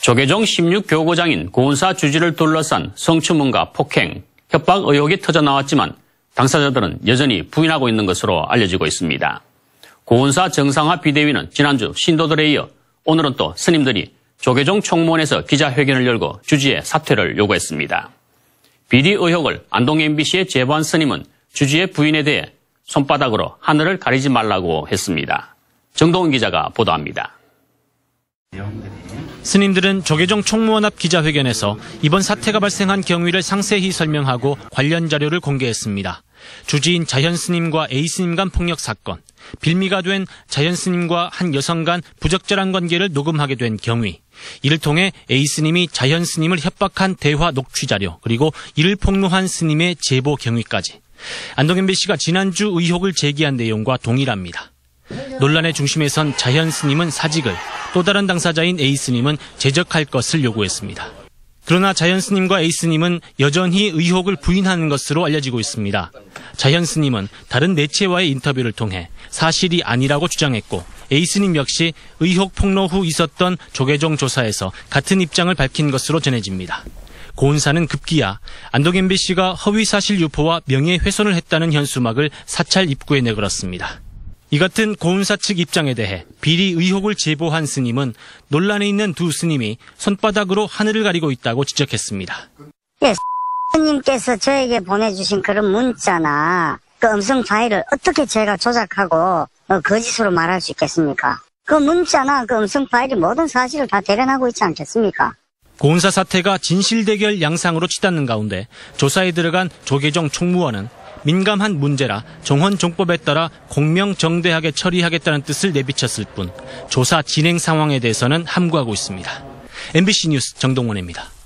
조계종 16교구장인 고운사 주지를 둘러싼 성추문과 폭행, 협박 의혹이 터져나왔지만 당사자들은 여전히 부인하고 있는 것으로 알려지고 있습니다. 고운사 정상화 비대위는 지난주 신도들에 이어 오늘은 또 스님들이 조계종 총무원에서 기자회견을 열고 주지의 사퇴를 요구했습니다. 비리 의혹을 안동 MBC에 제보한 스님은 주지의 부인에 대해 손바닥으로 하늘을 가리지 말라고 했습니다. 정동훈 기자가 보도합니다. 스님들은 조계종 총무원 앞 기자회견에서 이번 사태가 발생한 경위를 상세히 설명하고 관련 자료를 공개했습니다. 주지인 자현 스님과 A 스님 간 폭력 사건, 빌미가 된 자현 스님과 한 여성 간 부적절한 관계를 녹음하게 된 경위, 이를 통해 A 스님이 자현 스님을 협박한 대화 녹취 자료, 그리고 이를 폭로한 스님의 제보 경위까지. 안동 MBC가 지난주 의혹을 제기한 내용과 동일합니다. 논란의 중심에선 자현 스님은 사직을, 또 다른 당사자인 A 스님은 제적할 것을 요구했습니다. 그러나 자현 스님과 A 스님은 여전히 의혹을 부인하는 것으로 알려지고 있습니다. 자현 스님은 다른 매체와의 인터뷰를 통해 사실이 아니라고 주장했고, A 스님 역시 의혹 폭로 후 있었던 조계종 조사에서 같은 입장을 밝힌 것으로 전해집니다. 고운사는 급기야 안동 MBC가 허위사실 유포와 명예훼손을 했다는 현수막을 사찰 입구에 내걸었습니다. 이 같은 고운사 측 입장에 대해 비리 의혹을 제보한 스님은 논란에 있는 두 스님이 손바닥으로 하늘을 가리고 있다고 지적했습니다. 예, 스님께서 저에게 보내주신 그런 문자나 그 음성 파일을 어떻게 제가 조작하고 거짓으로 말할 수 있겠습니까? 그 문자나 그 음성 파일이 모든 사실을 다 대변하고 있지 않겠습니까? 고운사 사태가 진실대결 양상으로 치닫는 가운데 조사에 들어간 조계종 총무원은 민감한 문제라 정헌종법에 따라 공명정대하게 처리하겠다는 뜻을 내비쳤을 뿐 조사 진행 상황에 대해서는 함구하고 있습니다. MBC 뉴스 정동원입니다.